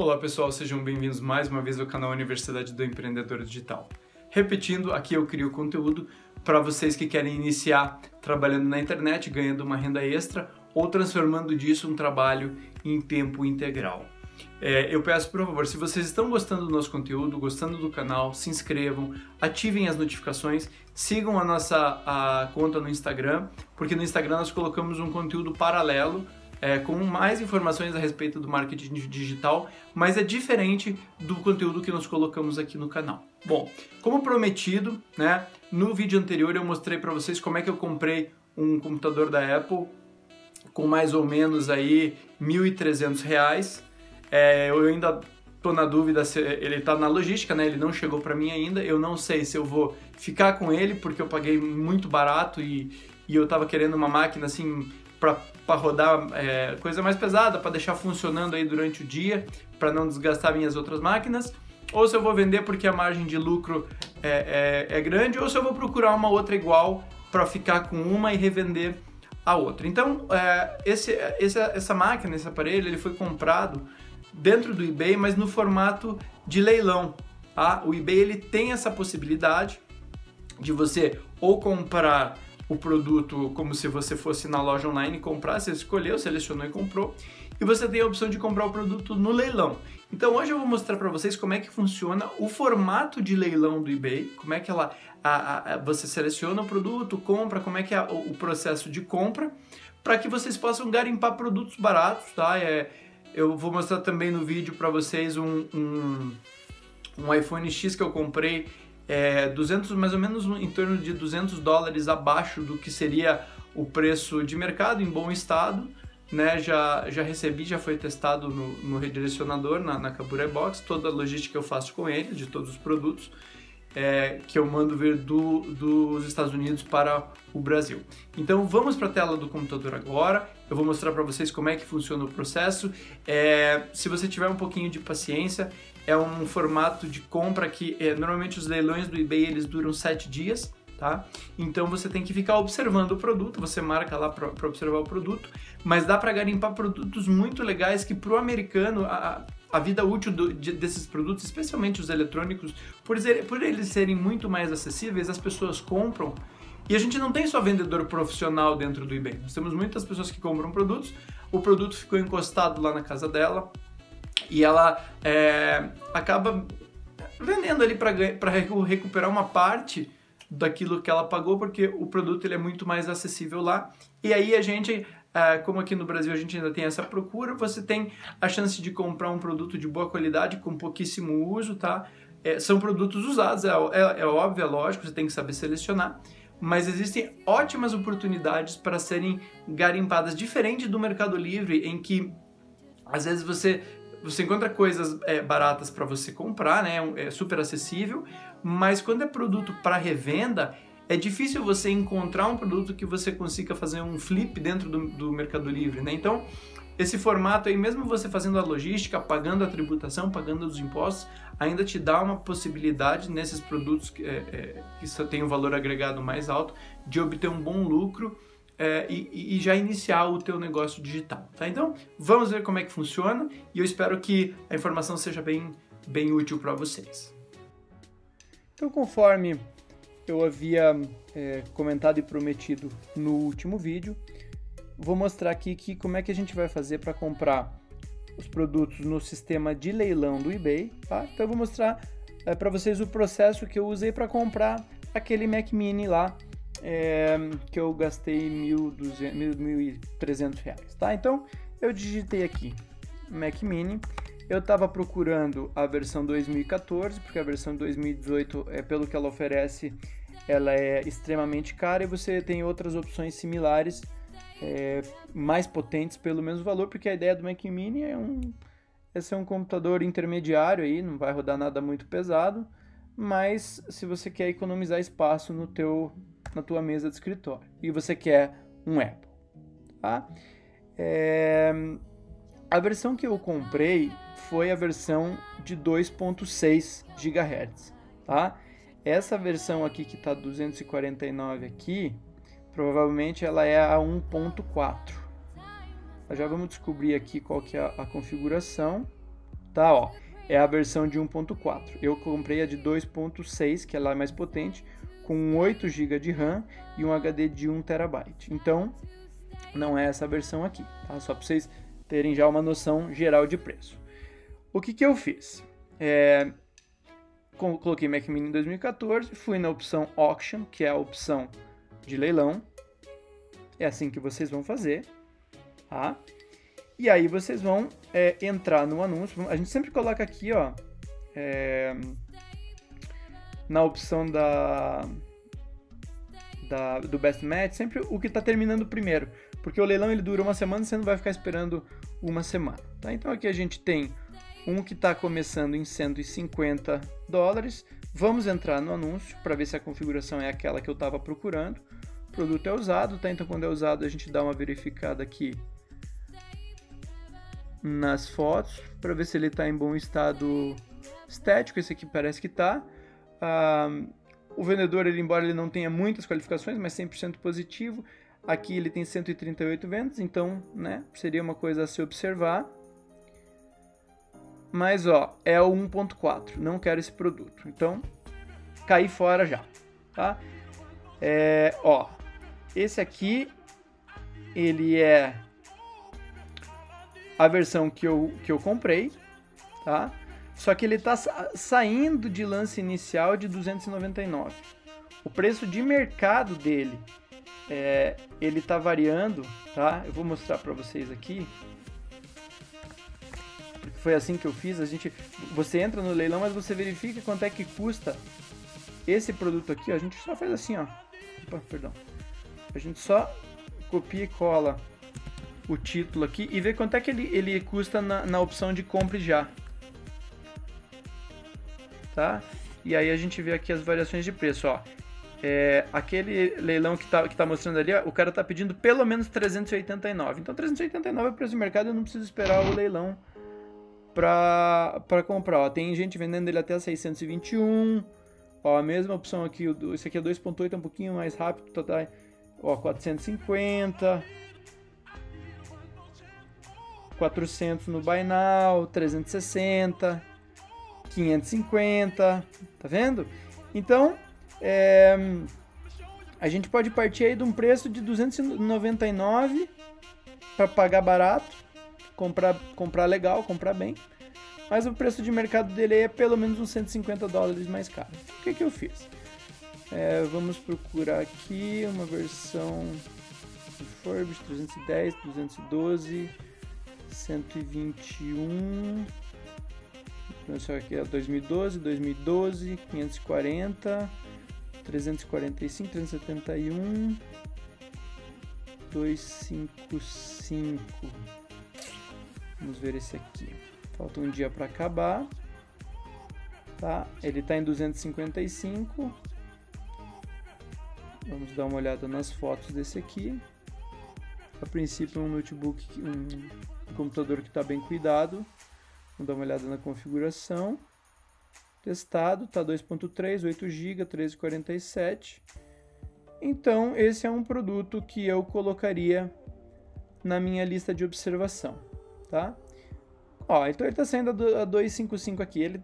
Olá pessoal, sejam bem-vindos mais uma vez ao canal Universidade do Empreendedor Digital. Repetindo, aqui eu crio conteúdo para vocês que querem iniciar trabalhando na internet, ganhando uma renda extra ou transformando disso um trabalho em tempo integral. Eu peço, por favor, se vocês estão gostando do nosso conteúdo, gostando do canal, se inscrevam, ativem as notificações, sigam a nossa conta no Instagram, porque no Instagram nós colocamos um conteúdo paralelo com mais informações a respeito do marketing digital, mas é diferente do conteúdo que nós colocamos aqui no canal. Bom, como prometido, né, no vídeo anterior eu mostrei para vocês como é que eu comprei um computador da Apple com mais ou menos aí R$ 1.300. Eu ainda tô na dúvida se ele tá na logística, né? Ele não chegou para mim ainda. Eu não sei se eu vou ficar com ele porque eu paguei muito barato e eu tava querendo uma máquina assim para rodar coisa mais pesada, para deixar funcionando aí durante o dia, para não desgastar minhas outras máquinas, ou se eu vou vender porque a margem de lucro é grande, ou se eu vou procurar uma outra igual para ficar com uma e revender a outra. Então, essa máquina, esse aparelho, ele foi comprado dentro do eBay, mas no formato de leilão. Tá? O eBay ele tem essa possibilidade de você ou comprar o produto como se você fosse na loja online comprar, você escolheu, selecionou e comprou, e você tem a opção de comprar o produto no leilão. Então hoje eu vou mostrar para vocês como é que funciona o formato de leilão do eBay, como é que você seleciona o produto, compra, como é que é o processo de compra, para que vocês possam garimpar produtos baratos, tá? Eu vou mostrar também no vídeo para vocês um iPhone X que eu comprei, mais ou menos em torno de $200 abaixo do que seria o preço de mercado, em bom estado, né? Já recebi, já foi testado no redirecionador, na Caburebox. Toda a logística eu faço com ele, de todos os produtos que eu mando vir dos Estados Unidos para o Brasil. Então vamos para a tela do computador agora, eu vou mostrar para vocês como é que funciona o processo. Se você tiver um pouquinho de paciência, é um formato de compra que normalmente os leilões do eBay eles duram 7 dias, tá? Então você tem que ficar observando o produto, você marca lá para observar o produto, mas dá para garimpar produtos muito legais que para o americano a vida útil desses produtos, especialmente os eletrônicos, por eles serem muito mais acessíveis, as pessoas compram. E a gente não tem só vendedor profissional dentro do eBay, nós temos muitas pessoas que compram produtos, o produto ficou encostado lá na casa dela, e ela acaba vendendo ali para recuperar uma parte daquilo que ela pagou, porque o produto ele é muito mais acessível lá. E aí a gente, como aqui no Brasil a gente ainda tem essa procura, você tem a chance de comprar um produto de boa qualidade, com pouquíssimo uso, tá? São produtos usados, é óbvio, é lógico, você tem que saber selecionar. Mas existem ótimas oportunidades para serem garimpadas, diferente do Mercado Livre, em que às vezes você encontra coisas baratas para você comprar, né? É super acessível, mas quando é produto para revenda, é difícil você encontrar um produto que você consiga fazer um flip dentro do Mercado Livre, né? Então, esse formato aí, mesmo você fazendo a logística, pagando a tributação, pagando os impostos, ainda te dá uma possibilidade nesses produtos que só tem um valor agregado mais alto de obter um bom lucro e já iniciar o teu negócio digital, tá? Então, vamos ver como é que funciona e eu espero que a informação seja bem útil para vocês. Então, conforme eu havia comentado e prometido no último vídeo, vou mostrar aqui como é que a gente vai fazer para comprar os produtos no sistema de leilão do eBay, tá? Então, eu vou mostrar para vocês o processo que eu usei para comprar aquele Mac Mini lá, que eu gastei R$ 1.300, tá? Então eu digitei aqui Mac Mini, eu estava procurando a versão 2014, porque a versão 2018, pelo que ela oferece, ela é extremamente cara e você tem outras opções similares, mais potentes pelo mesmo valor, porque a ideia do Mac Mini é ser um computador intermediário aí, não vai rodar nada muito pesado, mas se você quer economizar espaço no na tua mesa de escritório e você quer um Apple, tá? A versão que eu comprei foi a versão de 2.6 GHz, tá? Essa versão aqui que tá 249 aqui, provavelmente ela é a 1.4. Já vamos descobrir aqui qual que é a configuração, tá? Ó, é a versão de 1.4. Eu comprei a de 2.6, que é lá mais potente, com 8 GB de RAM e um HD de 1 TB. Então, não é essa versão aqui, tá? Só para vocês terem já uma noção geral de preço. O que que eu fiz? Coloquei Mac Mini em 2014, fui na opção Auction, que é a opção de leilão. É assim que vocês vão fazer, tá? E aí vocês vão entrar no anúncio. A gente sempre coloca aqui, ó, na opção do Best Match, sempre o que está terminando primeiro, porque o leilão ele dura uma semana, você não vai ficar esperando uma semana, tá? Então aqui a gente tem um que está começando em $150. Vamos entrar no anúncio para ver se a configuração é aquela que eu estava procurando. O produto é usado, tá? Então quando é usado a gente dá uma verificada aqui nas fotos para ver se ele está em bom estado estético. Esse aqui parece que está. O vendedor, ele, embora ele não tenha muitas qualificações, mas 100% positivo. Aqui ele tem 138 vendas, então, né, seria uma coisa a se observar. Mas, ó, é o 1.4, não quero esse produto. Então, caí fora já, tá? Ó, esse aqui, ele é a versão que eu comprei, tá? Só que ele está saindo de lance inicial de 299. O preço de mercado dele, ele está variando, tá? Eu vou mostrar para vocês aqui. Porque foi assim que eu fiz. Você entra no leilão, mas você verifica quanto é que custa esse produto aqui. Ó. A gente só faz assim, ó. Opa, perdão. A gente só copia e cola o título aqui e vê quanto é que ele custa na opção de compre já. Tá? E aí a gente vê aqui as variações de preço, ó. Aquele leilão que tá mostrando ali, ó, o cara tá pedindo pelo menos 389. Então 389 é o preço de mercado, eu não preciso esperar o leilão para comprar, ó. Tem gente vendendo ele até 621. Ó, a mesma opção aqui, esse aqui é 2.8, é um pouquinho mais rápido, tá? Ó, 450. 400 no Buy Now, 360. 550, tá vendo? Então, a gente pode partir aí de um preço de 299 para pagar barato, comprar legal, comprar bem, mas o preço de mercado dele é pelo menos uns $150 mais caro. O que que eu fiz? Vamos procurar aqui uma versão de Forbes, 310, 212, 121... Então, aqui é 2012, 540, 345, 371, 255. Vamos ver esse aqui. Falta um dia para acabar. Tá? Ele está em 255. Vamos dar uma olhada nas fotos desse aqui. A princípio é um notebook, um computador que está bem cuidado. Vamos dar uma olhada na configuração. Testado, tá 2.3, 8 GB, 1347. Então, esse é um produto que eu colocaria na minha lista de observação, tá? Ó, então ele tá saindo a 255 aqui. Ele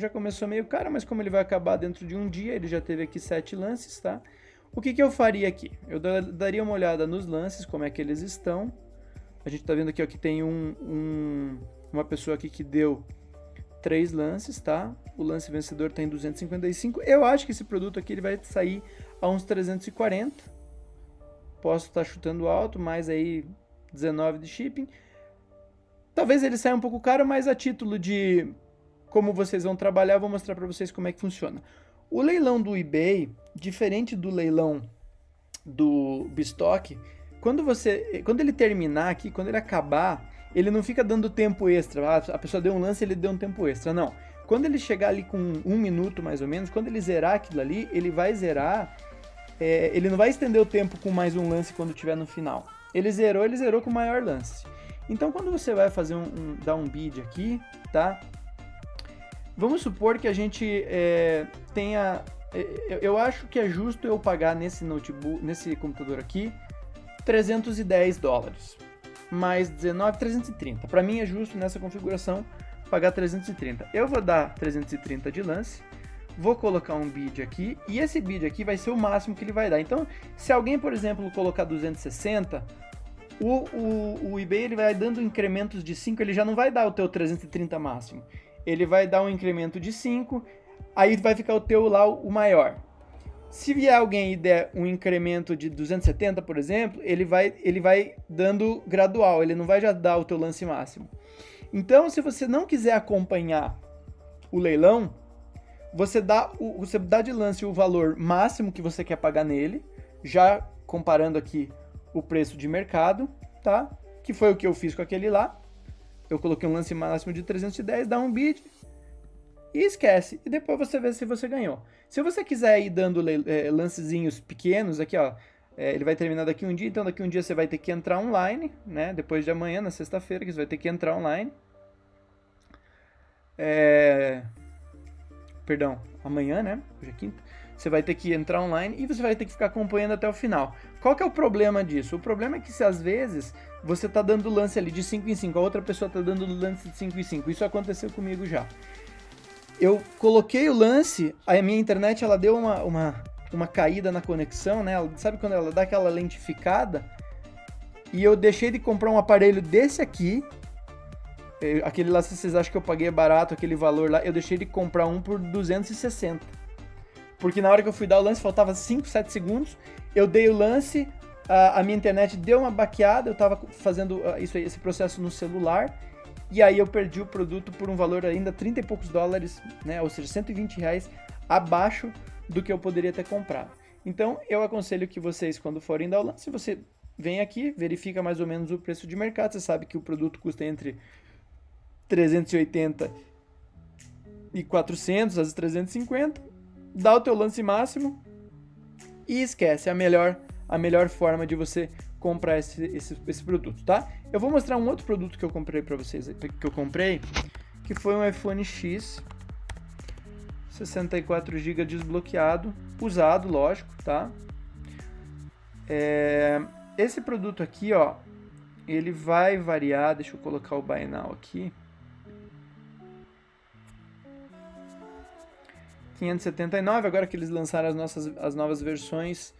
já começou meio caro, mas como ele vai acabar dentro de um dia, ele já teve aqui 7 lances, tá? O que que eu faria aqui? Eu daria uma olhada nos lances, como é que eles estão. A gente tá vendo aqui, ó, que tem uma pessoa aqui que deu 3 lances, tá? O lance vencedor tá em 255. Eu acho que esse produto aqui ele vai sair a uns 340. Posso estar chutando alto, mas aí 19 de shipping. Talvez ele saia um pouco caro, mas a título de como vocês vão trabalhar, eu vou mostrar para vocês como é que funciona. O leilão do eBay, diferente do leilão do Bistock, quando ele terminar aqui, quando ele acabar, ele não fica dando tempo extra. A pessoa deu um lance, ele deu um tempo extra. Não. Quando ele chegar ali com 1 minuto, mais ou menos, quando ele zerar aquilo ali, ele vai zerar... ele não vai estender o tempo com mais um lance quando tiver no final. Ele zerou com o maior lance. Então, quando você vai fazer dar um bid aqui, tá? Vamos supor que a gente tenha... Eu acho que é justo eu pagar nesse computador aqui, $310. Mais 19, 330. Para mim é justo nessa configuração pagar 330. Eu vou dar 330 de lance, vou colocar um bid aqui, e esse bid aqui vai ser o máximo que ele vai dar. Então, se alguém, por exemplo, colocar 260, o eBay ele vai dando incrementos de 5, ele já não vai dar o teu 330 máximo. Ele vai dar um incremento de 5, aí vai ficar o teu lá o maior. Se vier alguém e der um incremento de 270, por exemplo, ele vai dando gradual, ele não vai já dar o teu lance máximo. Então, se você não quiser acompanhar o leilão, você dá de lance o valor máximo que você quer pagar nele, já comparando aqui o preço de mercado, tá? Que foi o que eu fiz com aquele lá. Eu coloquei um lance máximo de 310, dá um bid e esquece. E depois você vê se você ganhou. Se você quiser ir dando lancezinhos pequenos, aqui ó, ele vai terminar daqui um dia, então daqui um dia você vai ter que entrar online, né? Depois de amanhã, na sexta-feira, que você vai ter que entrar online. Perdão, amanhã, né? Hoje é quinta. Você vai ter que entrar online e você vai ter que ficar acompanhando até o final. Qual que é o problema disso? O problema é que se às vezes você tá dando lance ali de 5 em 5, a outra pessoa tá dando lance de 5 em 5. Isso aconteceu comigo já. Eu coloquei o lance, a minha internet ela deu uma caída na conexão, né? Sabe quando ela dá aquela lentificada? E eu deixei de comprar um aparelho desse aqui. Aquele lá, se vocês acham que eu paguei barato, aquele valor lá, eu deixei de comprar um por 260. Porque na hora que eu fui dar o lance, faltava 5, 7 segundos, eu dei o lance, a minha internet deu uma baqueada, eu tava fazendo esse processo no celular, e aí eu perdi o produto por um valor ainda 30 e poucos dólares, né, ou seja, 120 reais abaixo do que eu poderia ter comprado. Então, eu aconselho que vocês, quando forem dar o lance, você vem aqui, verifica mais ou menos o preço de mercado, você sabe que o produto custa entre 380 e 400, às 350, dá o teu lance máximo e esquece, a melhor forma de você comprar esse produto, tá? Eu vou mostrar um outro produto que eu comprei para vocês, que foi um iPhone X, 64 GB desbloqueado, usado, lógico, tá? Esse produto aqui, ó, ele vai variar, deixa eu colocar o Buy Now aqui, 579, agora que eles lançaram as novas versões,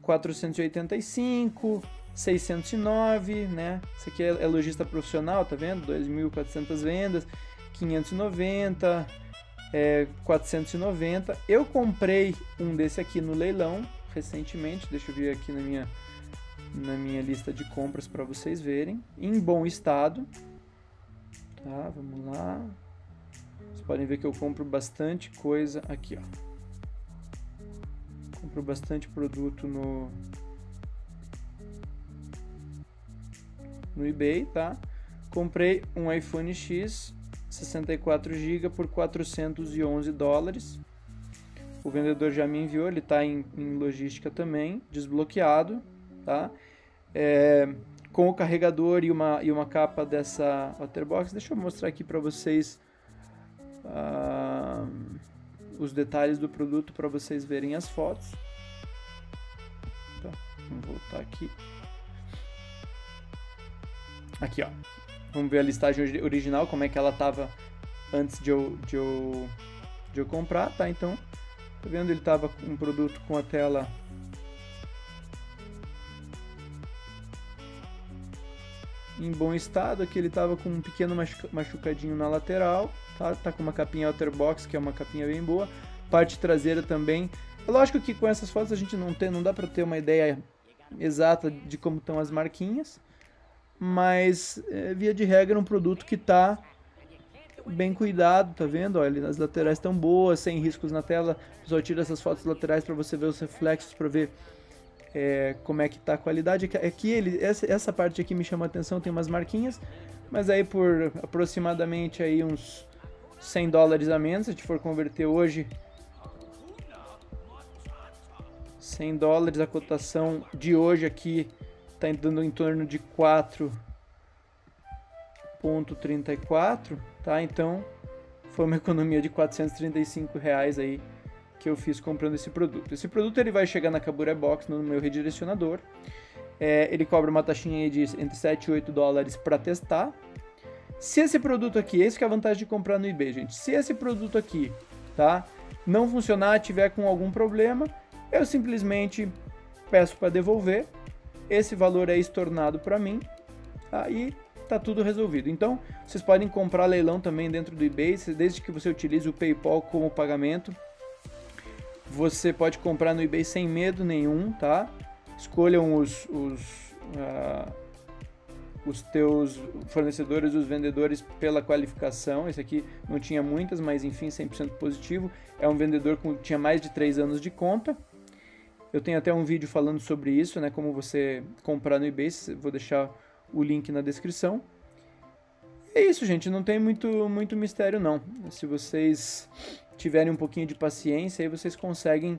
485, 609, né? Isso aqui é lojista profissional, tá vendo? 2.400 vendas, 590, 490. Eu comprei um desse aqui no leilão recentemente, deixa eu ver aqui na minha lista de compras para vocês verem, em bom estado, tá? Vamos lá. Vocês podem ver que eu compro bastante coisa aqui, ó. Compro bastante produto no eBay, tá? Comprei um iPhone X 64 GB por 411 dólares. O vendedor já me enviou, ele tá em logística também, desbloqueado, tá? Com o carregador e uma capa dessa Otterbox. Deixa eu mostrar aqui para vocês os detalhes do produto para vocês verem as fotos. Tá, vamos voltar aqui. Aqui, ó. Vamos ver a listagem original, como é que ela tava antes de eu comprar, tá? Então, tá vendo? Ele tava com um produto com a tela em bom estado, aqui ele tava com um pequeno machucadinho na lateral, tá? Tá com uma capinha Otterbox, que é uma capinha bem boa, parte traseira também. É lógico que com essas fotos a gente não dá para ter uma ideia exata de como estão as marquinhas, mas via de regra é um produto que tá bem cuidado, tá vendo? Olha, as laterais estão boas, sem riscos na tela, só tira essas fotos laterais para você ver os reflexos, para ver como é que tá a qualidade. Aqui essa parte aqui me chama a atenção, tem umas marquinhas, mas aí por aproximadamente aí uns 100 dólares a menos, se a gente for converter hoje 100 dólares, a cotação de hoje aqui tá dando em torno de 4,34, tá? Então foi uma economia de 435 reais aí que eu fiz comprando esse produto. Esse produto ele vai chegar na Caburebox, no meu redirecionador. Ele cobra uma taxinha de entre 7 e 8 dólares para testar. Se esse produto aqui, esse que é a vantagem de comprar no eBay, gente, se esse produto aqui, tá, não funcionar, tiver com algum problema, eu simplesmente peço para devolver, esse valor é estornado para mim, aí tá tudo resolvido. Então, vocês podem comprar leilão também dentro do eBay, desde que você utilize o PayPal como pagamento. Você pode comprar no eBay sem medo nenhum, tá? Escolham os teus fornecedores, os vendedores pela qualificação. Esse aqui não tinha muitas, mas enfim, 100% positivo. É um vendedor que tinha mais de 3 anos de conta. Eu tenho até um vídeo falando sobre isso, né? Como você comprar no eBay, vou deixar o link na descrição. É isso, gente, não tem muito mistério não. Se vocês tiverem um pouquinho de paciência, aí vocês conseguem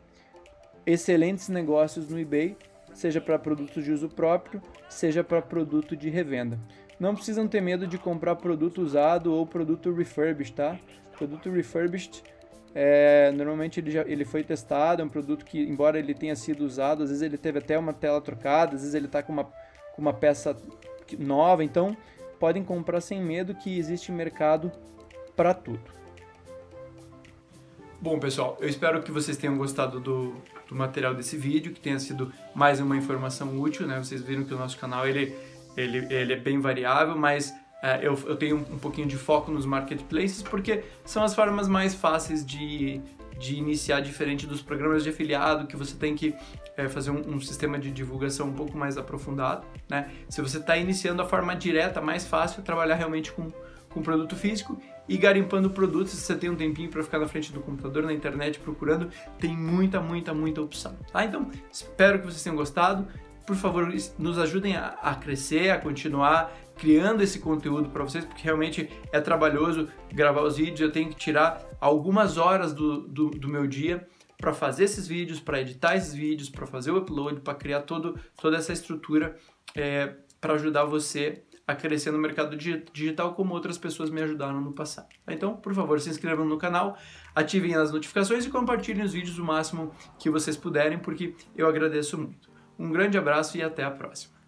excelentes negócios no eBay, seja para produtos de uso próprio, seja para produto de revenda. Não precisam ter medo de comprar produto usado ou produto refurbished, tá? Produto refurbished, normalmente ele foi testado, é um produto que, embora ele tenha sido usado, às vezes ele teve até uma tela trocada, às vezes ele está com uma peça nova, então podem comprar sem medo que existe mercado para tudo. Bom, pessoal, eu espero que vocês tenham gostado do material desse vídeo, que tenha sido mais uma informação útil, né? Vocês viram que o nosso canal ele é bem variável, mas eu tenho um pouquinho de foco nos marketplaces, porque são as formas mais fáceis de iniciar, diferente dos programas de afiliado, que você tem que fazer um sistema de divulgação um pouco mais aprofundado, né? Se você está iniciando, a forma direta, mais fácil, trabalhar realmente com produto físico e garimpando produtos. Se você tem um tempinho para ficar na frente do computador, na internet, procurando, tem muita opção, tá? Então, espero que vocês tenham gostado. Por favor, nos ajudem a crescer, a continuar criando esse conteúdo para vocês, porque realmente é trabalhoso gravar os vídeos. Eu tenho que tirar algumas horas do meu dia para fazer esses vídeos, para editar esses vídeos, para fazer o upload, para criar toda essa estrutura para ajudar você a crescer no mercado digital, como outras pessoas me ajudaram no passado. Então, por favor, se inscrevam no canal, ativem as notificações e compartilhem os vídeos o máximo que vocês puderem, porque eu agradeço muito. Um grande abraço e até a próxima.